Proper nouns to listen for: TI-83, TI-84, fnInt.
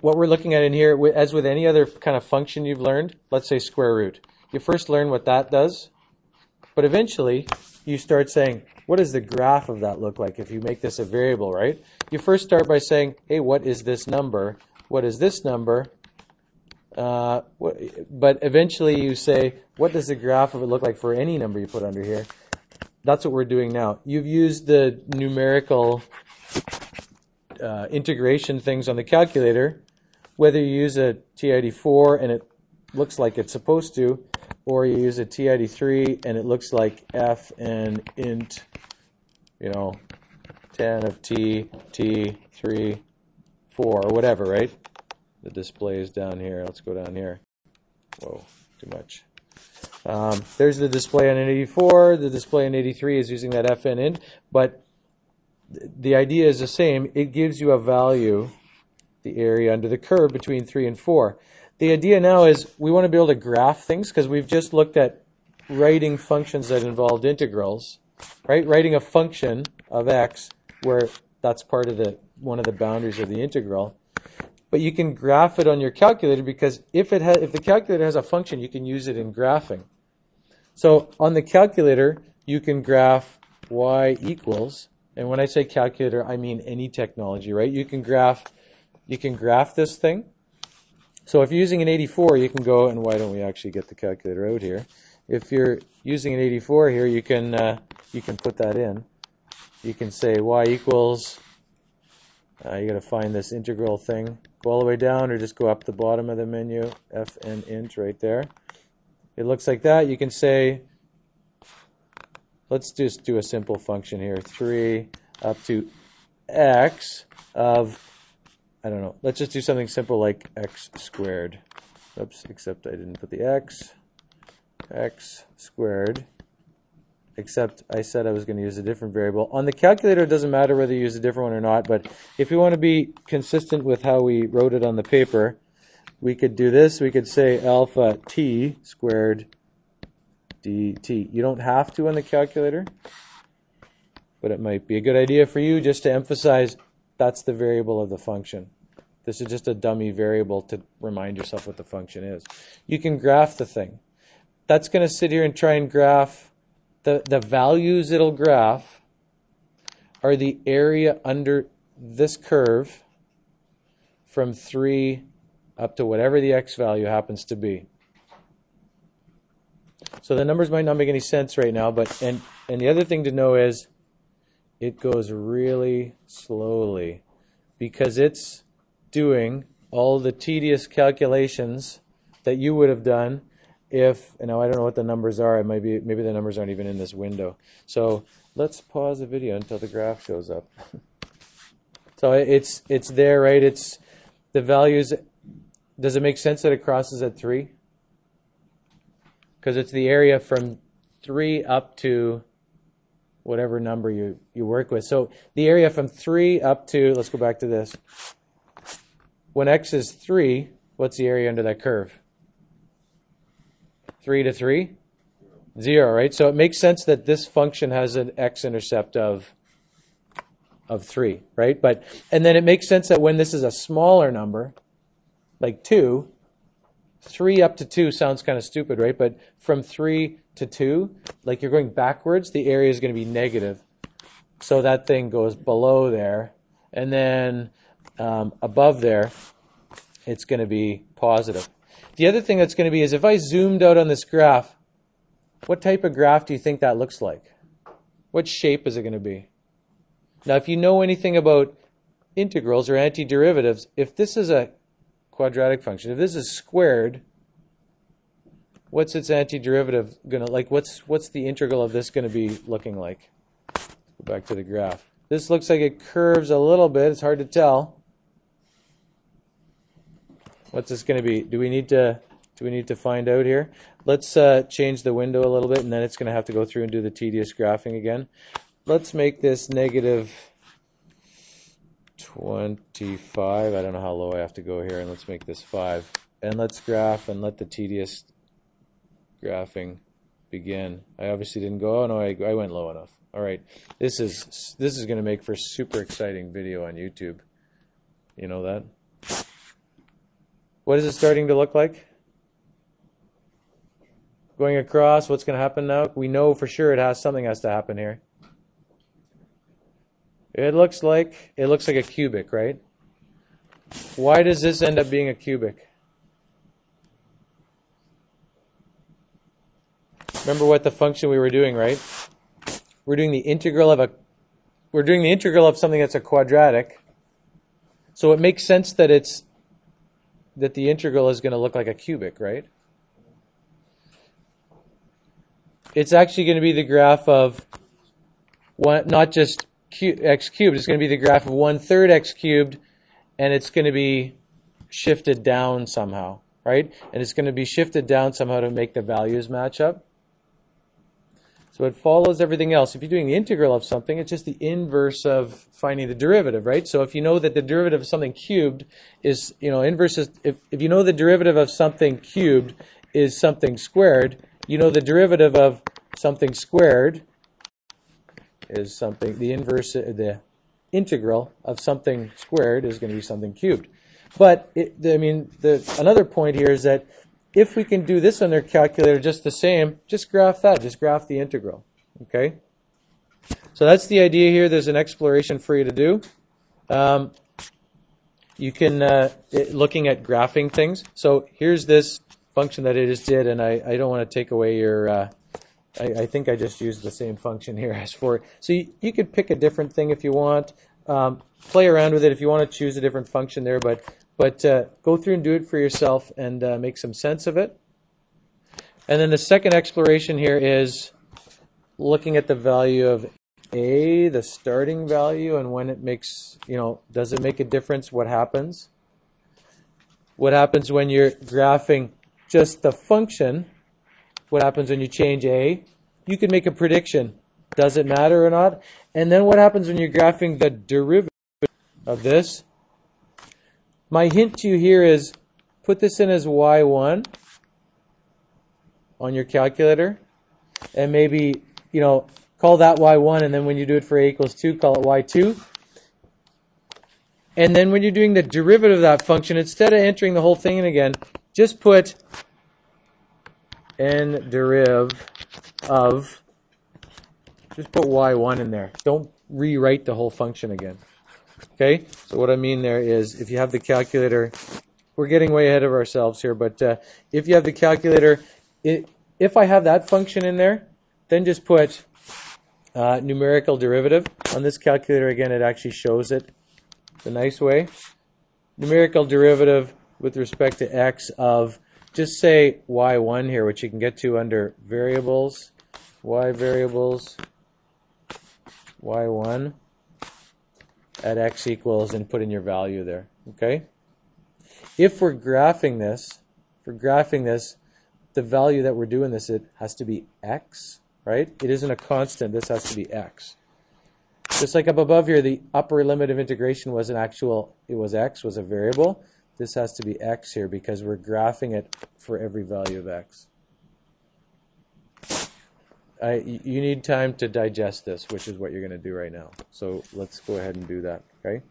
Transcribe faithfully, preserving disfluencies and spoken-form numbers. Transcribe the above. what we're looking at in here, as with any other kind of function you've learned, let's say square root. You first learn what that does, but eventually you start saying, what does the graph of that look like if you make this a variable, right? You first start by saying, hey, what is this number? What is this number? Uh, what, but eventually you say, what does the graph of it look like for any number you put under here? That's what we're doing now. You've used the numerical uh, integration things on the calculator, whether you use a T I eighty-four and it looks like it's supposed to, or you use a T I eighty-three and it looks like fnInt, you know, ten of t, t, three, four, or whatever, right? The display is down here. Let's go down here. Whoa, too much. Um, there's the display on an eighty-four. The display on eighty-three is using that fnInt, but th the idea is the same. It gives you a value, the area under the curve between three and four. The idea now is we want to be able to graph things because we've just looked at writing functions that involved integrals, right? Writing a function of x where that's part of the one of the boundaries of the integral. But you can graph it on your calculator because if it has, if the calculator has a function, you can use it in graphing. So on the calculator, you can graph y equals, and when I say calculator, I mean any technology, right? You can graph, you can graph this thing. So if you're using an eighty-four, you can go, and why don't we actually get the calculator out here? If you're using an eighty-four here, you can uh, you can put that in. You can say y equals. Uh, you got to find this integral thing. Go all the way down or just go up the bottom of the menu, fnInt right there. It looks like that. You can say, let's just do a simple function here, three up to x of, I don't know, let's just do something simple like x squared. Oops, except I didn't put the x. X squared. Except I said I was going to use a different variable. On the calculator, it doesn't matter whether you use a different one or not, but if you want to be consistent with how we wrote it on the paper, we could do this. We could say alpha t squared dt. You don't have to on the calculator, but it might be a good idea for you just to emphasize that's the variable of the function. This is just a dummy variable to remind yourself what the function is. You can graph the thing. That's going to sit here and try and graph. The, the values it'll graph are the area under this curve from three up to whatever the x value happens to be. So the numbers might not make any sense right now, but and, and the other thing to know is it goes really slowly because it's doing all the tedious calculations that you would have done if, and now I don't know what the numbers are, it might be, maybe the numbers aren't even in this window. So let's pause the video until the graph shows up. So it's it's there, right? It's the values. Does it make sense that it crosses at three? Because it's the area from three up to whatever number you, you work with. So the area from three up to, let's go back to this. When x is three, what's the area under that curve? three to three? zero, right? So it makes sense that this function has an x-intercept of, of three, right? But, and then it makes sense that when this is a smaller number, like two, three up to two sounds kind of stupid, right? But from three to two, like you're going backwards, the area is going to be negative. So that thing goes below there. And then um, above there, it's going to be positive. The other thing that's going to be is if I zoomed out on this graph, what type of graph do you think that looks like? What shape is it going to be? Now, if you know anything about integrals or antiderivatives, if this is a quadratic function, if this is squared, what's its antiderivative going to, like, what's, what's the integral of this going to be looking like? Go back to the graph. This looks like it curves a little bit. It's hard to tell. What's this going to be? Do we need to do we need to find out here? Let's uh, change the window a little bit, and then it's going to have to go through and do the tedious graphing again. Let's make this negative twenty-five. I don't know how low I have to go here, and let's make this five. And let's graph and let the tedious graphing begin. I obviously didn't go. Oh no, I, I went low enough. All right, this is this is going to make for a super exciting video on YouTube. You know that? What is it starting to look like? Going across, what's going to happen now? We know for sure it has something has to happen here. It looks like it looks like a cubic, right? Why does this end up being a cubic? Remember what the function we were doing, right? We're doing the integral of a we're doing the integral of something that's a quadratic. So it makes sense that it's that the integral is going to look like a cubic, right? It's actually going to be the graph of one, not just Q, x cubed, it's going to be the graph of one third x cubed, and it's going to be shifted down somehow, right? And it's going to be shifted down somehow to make the values match up. So it follows everything else. If you're doing the integral of something, it's just the inverse of finding the derivative, right? So if you know that the derivative of something cubed is, you know, inverse is, if, if you know the derivative of something cubed is something squared, you know the derivative of something squared is something, the inverse, the integral of something squared is going to be something cubed. But, it, I mean, the, another point here is that if we can do this on their calculator just the same, just graph that, just graph the integral, okay? So that's the idea here. There's an exploration for you to do. Um, you can, uh, it, looking at graphing things. So here's this function that I just did, and I, I don't want to take away your... Uh, I, I think I just used the same function here as for. So you, you could pick a different thing if you want. Um, play around with it if you want to choose a different function there, but but uh, go through and do it for yourself and uh, make some sense of it. And then the second exploration here is looking at the value of a, the starting value, and when it makes, you know, does it make a difference? What happens? What happens when you're graphing just the function? What happens when you change a? You can make a prediction. Does it matter or not? And then what happens when you're graphing the derivative of this? My hint to you here is put this in as y one on your calculator. And maybe, you know, call that y one. And then when you do it for a equals two, call it y two. And then when you're doing the derivative of that function, instead of entering the whole thing in again, just put... n deriv of, just put y one in there. Don't rewrite the whole function again. Okay? So what I mean there is if you have the calculator, we're getting way ahead of ourselves here, but uh, if you have the calculator, it, if I have that function in there, then just put uh, numerical derivative. On this calculator, again, it actually shows it the nice way. Numerical derivative with respect to x of, just say y one here, which you can get to under variables, y variables, y one at x equals, and put in your value there, okay? If we're graphing this, if we're graphing this, the value that we're doing this, it has to be x, right? It isn't a constant, this has to be x. Just like up above here, the upper limit of integration was an actual, it was x, was a variable. This has to be x here because we're graphing it for every value of x. I, you need time to digest this, which is what you're going to do right now. So let's go ahead and do that, okay?